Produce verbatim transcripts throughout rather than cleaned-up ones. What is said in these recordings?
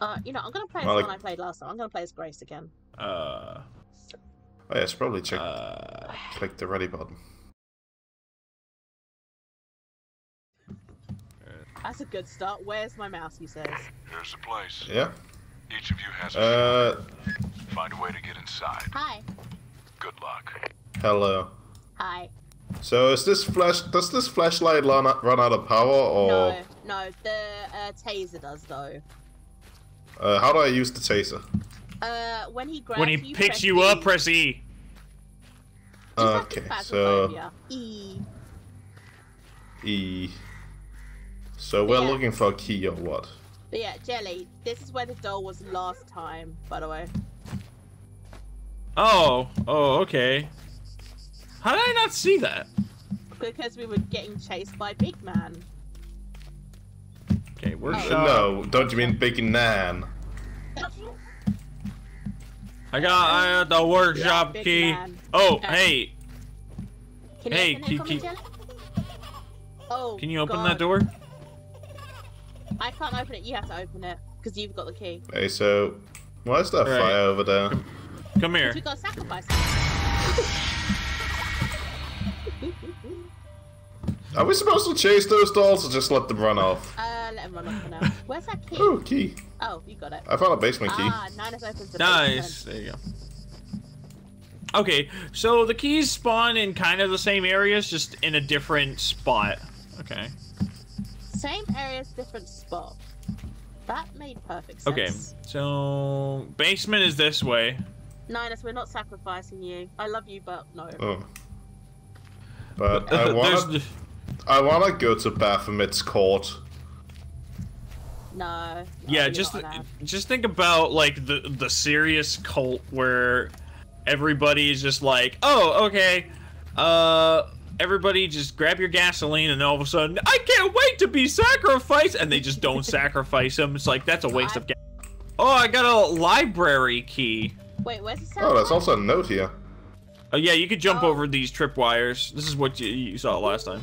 Uh, you know, I'm going to play well, as the like... one I played last time. I'm going to play as Grace again. Uh... Oh, yes, probably check. Uh... Click the ready button. That's a good start. Where's my mouse, he says? There's a place. Yeah. Each of you has a uh... Find a way to get inside. Hi. Good luck. Hello. Hi. So is this flash? Does this flashlight run out of power or? No, no. The uh, taser does though. Uh, how do I use the taser? Uh, when he grabs when he you, picks you up, e. press E. Okay, so E. E. So we're yeah. looking for a key or what? But yeah, Jelly. This is where the doll was last time, by the way. Oh. Oh. Okay. How did I not see that? Because we were getting chased by Big Man. Okay, we're oh. No, don't you mean Big Nan? I got I got the workshop yeah, key. Man. Oh, okay. hey. Can hey, key key. Oh, can you open God. that door? I can't open it. You have to open it because you've got the key. Hey, so why is that right. fire over there? Come, come here. We got sacrifice. Are we supposed to chase those dolls or just let them run off? Uh, let them run off for now. Where's that key? Oh, key. Oh, you got it. I found a basement key. Ah, Ninus opens the nice. Basement. There you go. Okay, so the keys spawn in kind of the same areas, just in a different spot. Okay. Same areas, different spot. That made perfect sense. Okay, so basement is this way. Ninus, we're not sacrificing you. I love you, but no. Oh. But I wanna, I wanna go to Baphomet's court. No. no yeah, just just think about like the the serious cult where everybody's just like, oh, okay, uh, everybody just grab your gasoline, and all of a sudden, I can't wait to be sacrificed, and they just don't sacrifice them. It's like that's a waste I... of gas. Oh, I got a library key. Wait, where's the sacrifice? Oh, there's also a note here. Oh yeah, you could jump oh. over these tripwires. This is what you, you saw last time.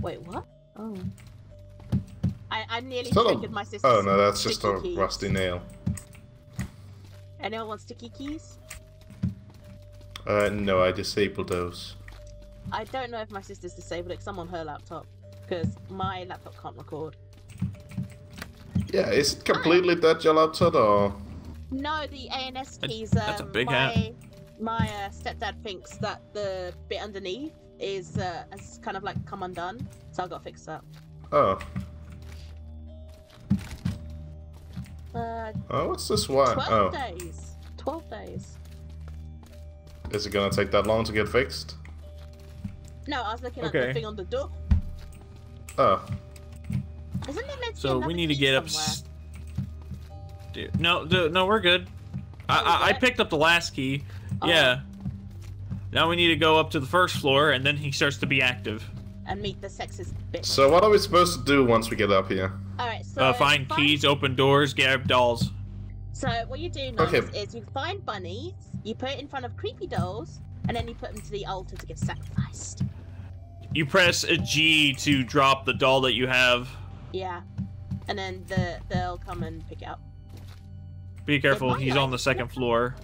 Wait, what? Oh. I, I nearly triggered my sister's Oh no, that's just a keys. rusty nail. Anyone want sticky keys? Uh, no, I disabled those. I don't know if my sister's disabled it because I'm on her laptop. Because my laptop can't record. Yeah, is it completely Hi. dead your laptop or...? No, the A N S keys. Um, That's a big my, hat. My uh, stepdad thinks that the bit underneath is uh, has kind of like come undone, so I've got to fix that. Oh. Uh, oh, what's this one? Twelve oh. days. Twelve days. Is it gonna take that long to get fixed? No, I was looking okay. at the thing on the door. Oh. Isn't it meant to So we need to get up. Dude. No, dude, no, we're good. I, I I picked up the last key. Oh. Yeah. Now we need to go up to the first floor, and then he starts to be active. And meet the sexist bitch. So what are we supposed to do once we get up here? All right. So uh, find, find keys, open doors, grab dolls. So what you do now okay. is you find bunnies, you put it in front of creepy dolls, and then you put them to the altar to get sacrificed. You press a G to drop the doll that you have. Yeah, and then the they'll come and pick it up. Be careful, he's on the second floor.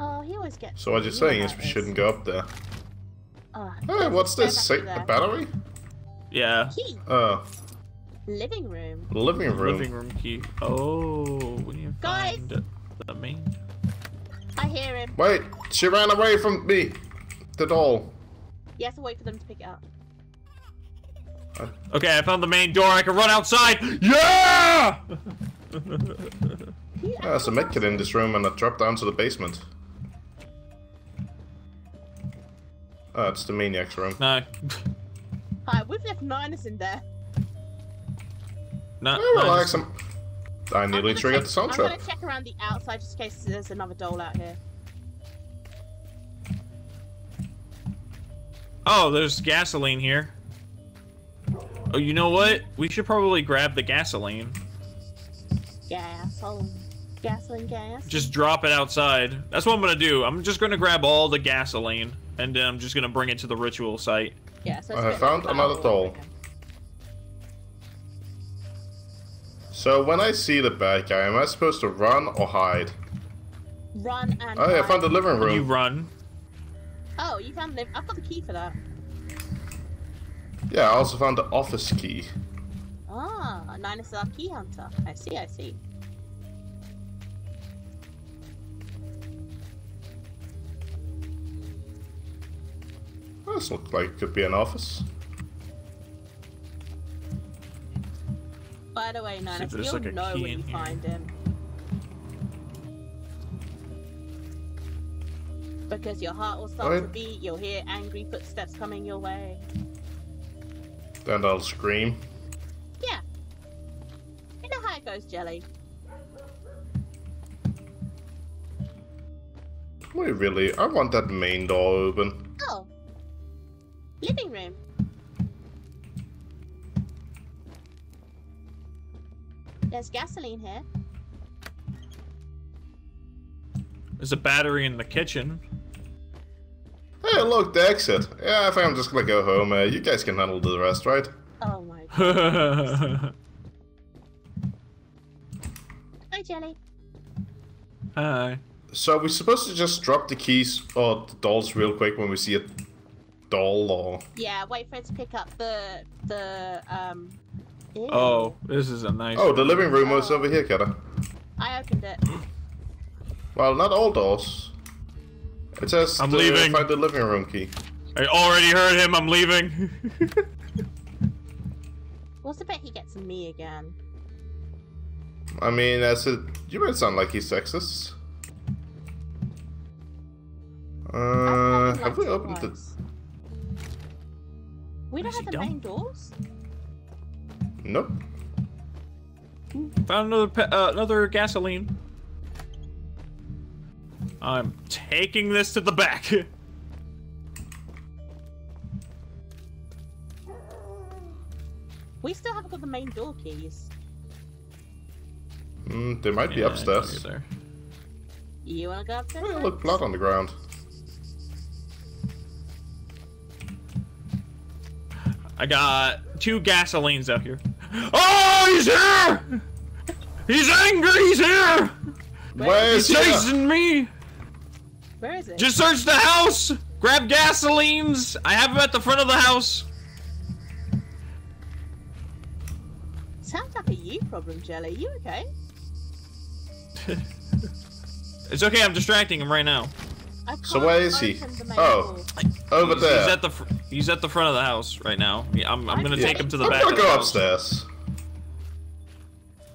Oh, he always gets... So what you're saying is we shouldn't go up there. Oh, hey, what's this? A battery? Yeah. Key. Oh. Living room. Living room. Living room key. Oh, we need to find the main... I hear him. Wait, she ran away from me. The doll. You have to wait for them to pick it up. I... Okay, I found the main door. I can run outside. Yeah! There's a medkit in this room, and I dropped down to the basement. Oh, it's the maniac's room. No. Hi, we've left Ninus in there. No. Hey, relax. I'm... I nearly triggered the soundtrack. I'm gonna check around the outside just in case there's another doll out here. Oh, there's gasoline here. Oh, you know what? We should probably grab the gasoline. Gas, oh, gasoline, gas. Just drop it outside. That's what I'm gonna do. I'm just gonna grab all the gasoline, and then I'm just gonna bring it to the ritual site. Yeah. So it's I found another doll. So when I see the bad guy, am I supposed to run or hide? Run and oh, yeah, hide. I found the living room. Can you run? Oh, you found live. I've got the key for that. Yeah, I also found the office key. Ah, Ninus is our key hunter. I see, I see. This looks like it could be an office. By the way, Ninus, you'll like know when you find him. Because your heart will start I... to beat, you'll hear angry footsteps coming your way. Then I'll scream. Yeah. You know how it goes, Jelly. Wait, really? I want that main door open. Oh. Living room. There's gasoline here. There's a battery in the kitchen. Hey, look, the exit. Yeah, I think I'm just gonna go home. Uh, you guys can handle the rest, right? Oh my god. Hi, Jelly. Hi. So we're supposed to just drop the keys or the dolls real quick when we see a doll or... Yeah, wait for it to pick up the... the um. Ew. Oh, this is a nice... Oh, the living room was oh. over here, Kata. I opened it. Well, not all dolls. It says I'm leaving. Find the living room key. I already heard him. I'm leaving. What's the bet he gets me again? I mean, that's it. You might sound like he's sexist. Uh, have we opened the? We don't have the main doors. Nope. Found another pe uh, another gasoline. I'm taking this to the back. We still haven't got the main door keys. Hmm, they might yeah, be upstairs. There. You wanna go upstairs? Oh, look, blood on the ground. I got two gasolines out here. Oh, he's here! He's angry. He's here. Where, Where is he? He's chasing me. Where is it? Just search the house! Grab gasolines! I have them at the front of the house! Sounds like a you problem, Jelly. You okay? It's okay, I'm distracting him right now. So where is he? Oh, over he's, there. He's at, the fr he's at the front of the house right now. Yeah, I'm, I'm gonna yeah. take him to the I'm back gonna of the go house. Upstairs.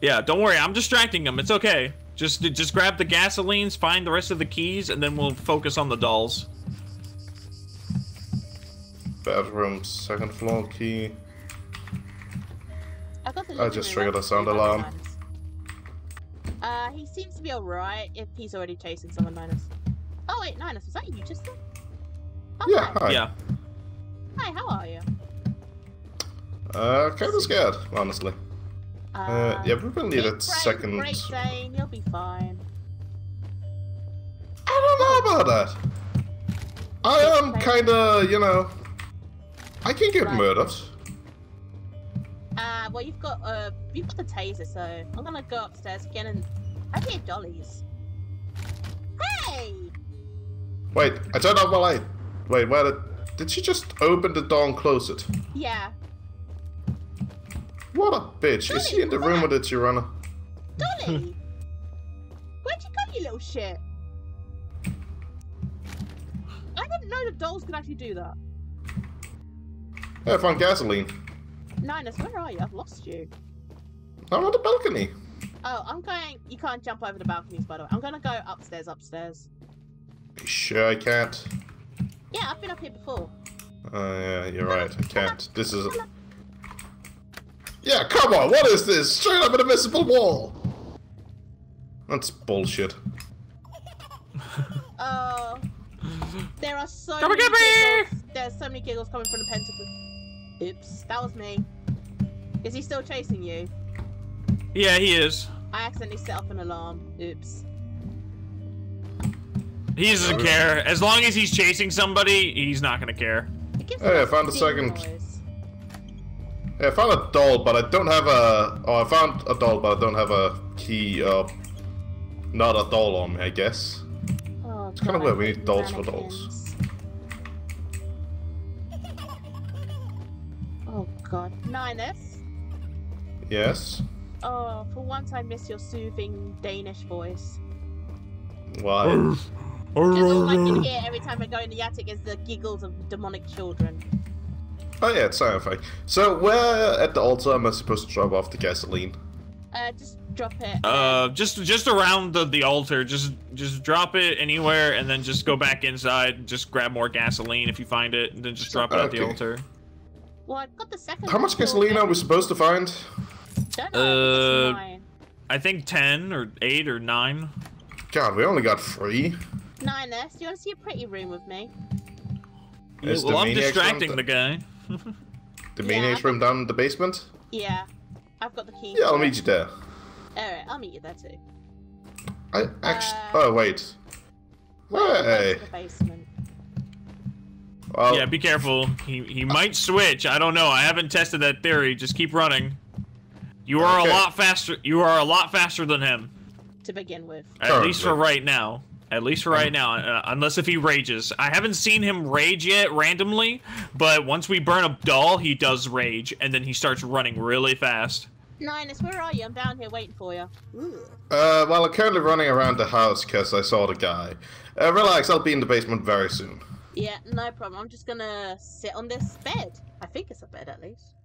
Yeah, don't worry, I'm distracting him. It's okay. Just, just grab the gasolines, find the rest of the keys, and then we'll focus on the dolls. Bedroom, second floor key. I, got the I just triggered a sound alarm. Uh, he seems to be alright if he's already chasing someone, Ninus. Oh wait, Ninus, was that you just then? Oh, yeah, hi. hi. Yeah. Hi, how are you? Uh, kind of scared, honestly. Uh, yeah, we will need a second. Great Dane, you'll be fine. I don't know about that. I am kind of, you know, I can get right. murdered. Uh, well, you've got uh, you've got the taser, so I'm gonna go upstairs again and I hear dollies. Hey! Wait, I turned off my light. Wait, where did? Did she just open the door and close it? Yeah. What a bitch! Dolly, is she in the room that? Or did she run? Dolly, where'd you go, you little shit? I didn't know the dolls could actually do that. Hey, I found gasoline. Ninus, where are you? I've lost you. I'm on the balcony. Oh, I'm going. You can't jump over the balconies, by the way. I'm gonna go upstairs, upstairs. You sure I can't? Yeah, I've been up here before. Oh uh, yeah, you're right. I can't. This is. A... Yeah, come on, what is this? Straight up an invisible wall! That's bullshit. Oh. There are so come many get me! Giggles. There's so many giggles coming from the pentacle. Oops, that was me. Is he still chasing you? Yeah, he is. I accidentally set off an alarm. Oops. He doesn't care. As long as he's chasing somebody, he's not gonna care. Hey, I found a second. Noise. Yeah, I found a doll, but I don't have a... Oh, I found a doll, but I don't have a key, uh... not a doll on me, I guess. Oh, it's kind of weird, we need dolls for dolls. Oh, God. Ninus? Yes? Oh, for once I miss your soothing Danish voice. Why? Just all I can hear every time I go in the attic is the giggles of demonic children. Oh yeah, it's sci-fi. So where at the altar am I supposed to drop off the gasoline? Uh, just drop it. Uh, just just around the, the altar. Just just drop it anywhere, and then just go back inside. Just grab more gasoline if you find it, and then just drop it okay. at the altar. Well, I've got the second. How much gasoline then. Are we supposed to find? Don't know, uh, nine. I think ten or eight or nine. God, we only got three. Ninus, do you want to see a pretty room with me? Yeah, well, I'm distracting the guy. The maniacs room down in the basement? Yeah. I've got the key. Yeah, I'll meet you there. Alright, I'll meet you there too. I actually... Uh, oh, wait. Hey! Well, yeah, be careful. He, he might switch. I don't know. I haven't tested that theory. Just keep running. You are okay. a lot faster. You are a lot faster than him. To begin with. At Currently. least for right now. At least for right now, uh, unless if he rages. I haven't seen him rage yet randomly, but once we burn a doll, he does rage, and then he starts running really fast. Ninus, where are you? I'm down here waiting for you. Ooh. Uh, well, I'm currently running around the house because I saw the guy. Uh, relax, I'll be in the basement very soon. Yeah, no problem. I'm just gonna sit on this bed. I think it's a bed, at least.